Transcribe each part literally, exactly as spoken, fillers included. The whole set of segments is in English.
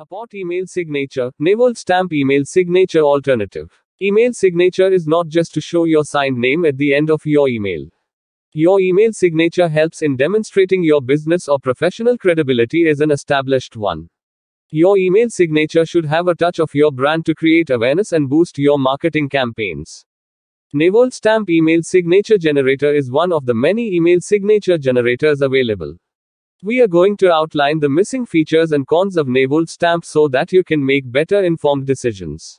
Hupport email signature, Newoldstamp email signature alternative. Email signature is not just to show your signed name at the end of your email. Your email signature helps in demonstrating your business or professional credibility as an established one. Your email signature should have a touch of your brand to create awareness and boost your marketing campaigns. Newoldstamp email signature generator is one of the many email signature generators available. We are going to outline the missing features and cons of Newoldstamp so that you can make better informed decisions.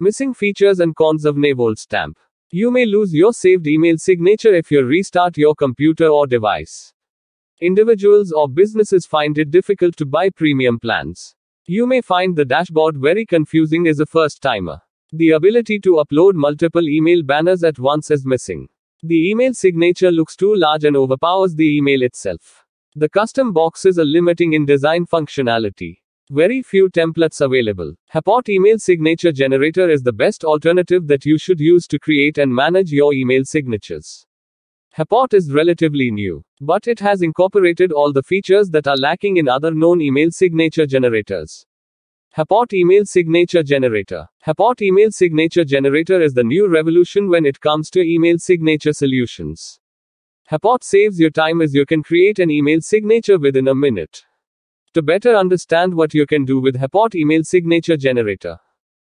Missing features and cons of Newoldstamp. You may lose your saved email signature if you restart your computer or device. Individuals or businesses find it difficult to buy premium plans. You may find the dashboard very confusing as a first-timer. The ability to upload multiple email banners at once is missing. The email signature looks too large and overpowers the email itself. The custom boxes are limiting in design functionality. Very few templates available. Hupport email signature generator is the best alternative that you should use to create and manage your email signatures. Hupport is relatively new, but it has incorporated all the features that are lacking in other known email signature generators. Hupport email signature generator. Hupport email signature generator is the new revolution when it comes to email signature solutions. Hupport saves your time as you can create an email signature within a minute. To better understand what you can do with Hupport email signature generator,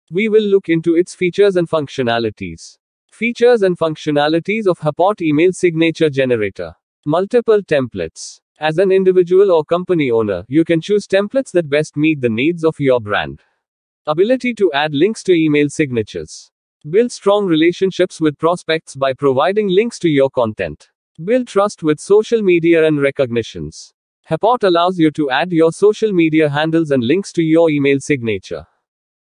we will look into its features and functionalities. Features and functionalities of Hupport email signature generator. Multiple templates. As an individual or company owner, you can choose templates that best meet the needs of your brand. Ability to add links to email signatures. Build strong relationships with prospects by providing links to your content. Build trust with social media and recognitions. Hupport allows you to add your social media handles and links to your email signature.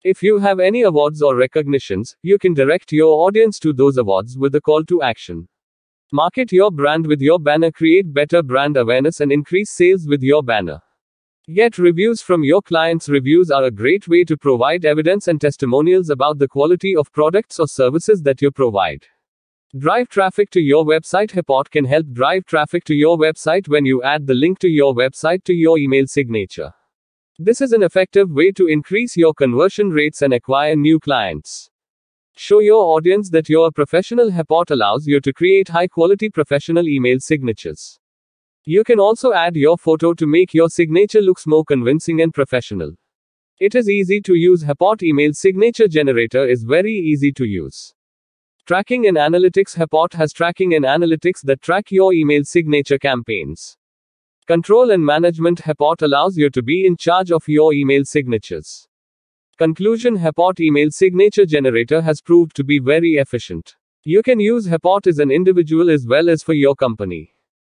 If you have any awards or recognitions, you can direct your audience to those awards with a call to action. Market your brand with your banner, create better brand awareness and increase sales with your banner. Get reviews from your clients. Reviews are a great way to provide evidence and testimonials about the quality of products or services that you provide. Drive traffic to your website. Hupport can help drive traffic to your website when you add the link to your website to your email signature. This is an effective way to increase your conversion rates and acquire new clients. Show your audience that you're a professional. Hupport allows you to create high-quality professional email signatures. You can also add your photo to make your signature looks more convincing and professional. It is easy to use. Hupport email signature generator is very easy to use. Tracking and analytics. Hupport has tracking and analytics that track your email signature campaigns. Control and management. Hupport allows you to be in charge of your email signatures. Conclusion. Hupport email signature generator has proved to be very efficient. You can use Hupport as an individual as well as for your company.